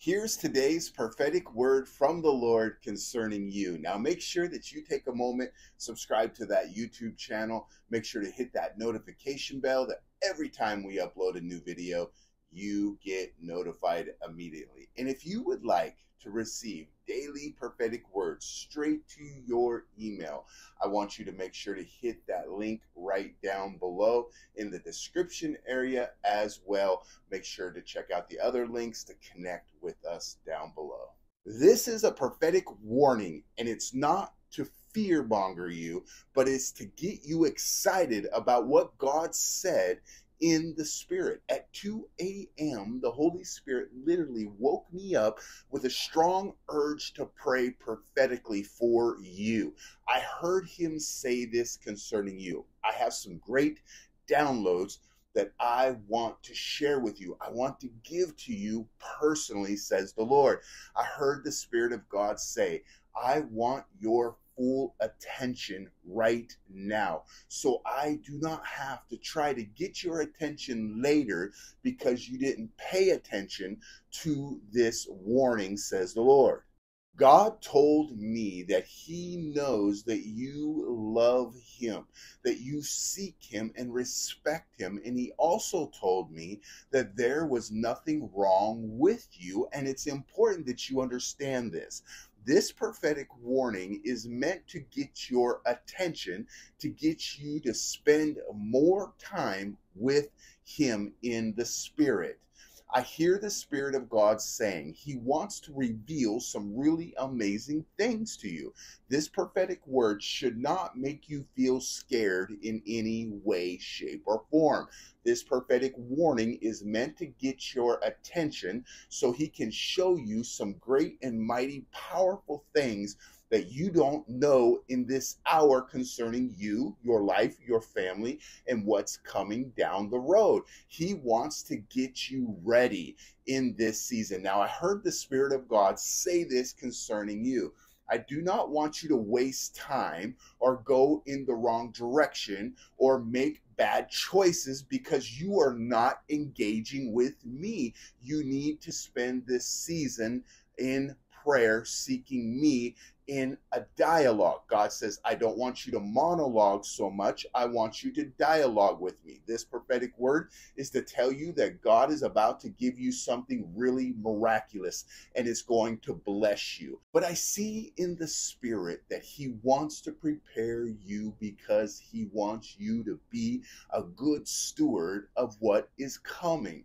Here's today's prophetic word from the Lord concerning you. Now make sure that you take a moment, subscribe to that YouTube channel. Make sure to hit that notification bell that every time we upload a new video, you get notified immediately. And if you would like to receive daily prophetic words straight to your email, I want you to make sure to hit that link right down below in the description area as well. Make sure to check out the other links to connect with us down below. This is a prophetic warning, and it's not to fearmonger you, but it's to get you excited about what God said in the Spirit. At 2 a.m., the Holy Spirit literally woke me up with a strong urge to pray prophetically for you. I heard him say this concerning you. I have some great downloads that I want to share with you. I want to give to you personally, says the Lord. I heard the Spirit of God say, I want your full attention right now, so I do not have to try to get your attention later because you didn't pay attention to this warning, says the Lord. God told me that he knows that you love him, that you seek him and respect him. And he also told me that there was nothing wrong with you. And it's important that you understand this. This prophetic warning is meant to get your attention, to get you to spend more time with him in the Spirit. I hear the Spirit of God saying he wants to reveal some really amazing things to you. This prophetic word should not make you feel scared in any way, shape, or form. This prophetic warning is meant to get your attention so he can show you some great and mighty powerful things that you don't know in this hour concerning you, your life, your family, and what's coming down the road. He wants to get you ready in this season. Now, I heard the Spirit of God say this concerning you. I do not want you to waste time or go in the wrong direction or make bad choices because you are not engaging with me. You need to spend this season in prayer, seeking me in a dialogue. God says, I don't want you to monologue so much. I want you to dialogue with me. This prophetic word is to tell you that God is about to give you something really miraculous and it's going to bless you. But I see in the Spirit that he wants to prepare you because he wants you to be a good steward of what is coming.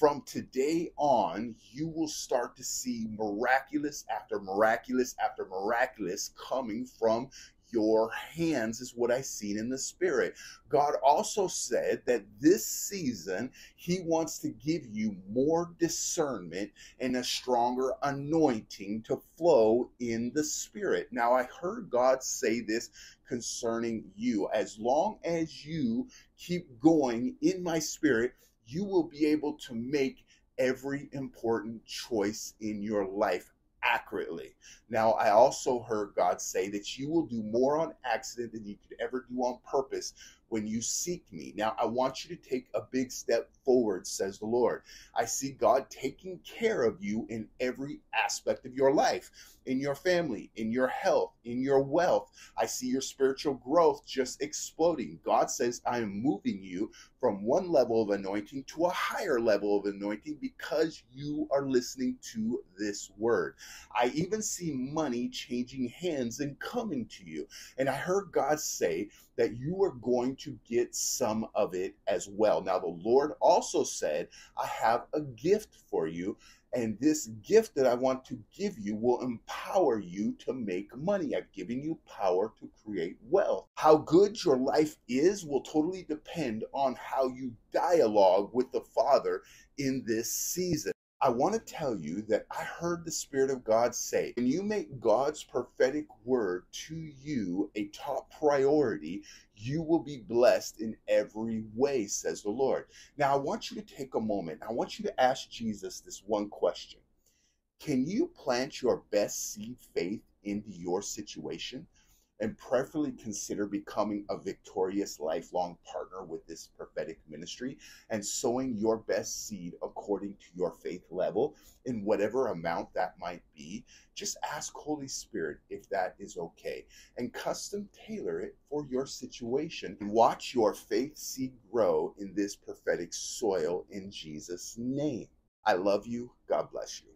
From today on, you will start to see miraculous after miraculous after miraculous coming from your hands is what I've seen in the Spirit. God also said that this season, he wants to give you more discernment and a stronger anointing to flow in the Spirit. Now, I heard God say this concerning you. As long as you keep going in my Spirit, you will be able to make every important choice in your life accurately. Now, I also heard God say that you will do more on accident than you could ever do on purpose when you seek me. Now, I want you to take a big step forward, says the Lord. I see God taking care of you in every aspect of your life, in your family, in your health, in your wealth. I see your spiritual growth just exploding. God says, I am moving you from one level of anointing to a higher level of anointing because you are listening to this word. I even see money changing hands and coming to you. And I heard God say that you are going to get some of it as well. Now, the Lord also said, I have a gift for you. And this gift that I want to give you will empower you to make money. I've given you power to create wealth. How good your life is will totally depend on how you dialogue with the Father in this season. I want to tell you that I heard the Spirit of God say, when you make God's prophetic word to you a top priority, you will be blessed in every way, says the Lord. Now, I want you to take a moment. I want you to ask Jesus this one question. Can you plant your best seed faith into your situation? and preferably consider becoming a victorious lifelong partner with this prophetic ministry and sowing your best seed according to your faith level in whatever amount that might be. Just ask Holy Spirit if that is okay and custom tailor it for your situation. Watch your faith seed grow in this prophetic soil in Jesus' name. I love you. God bless you.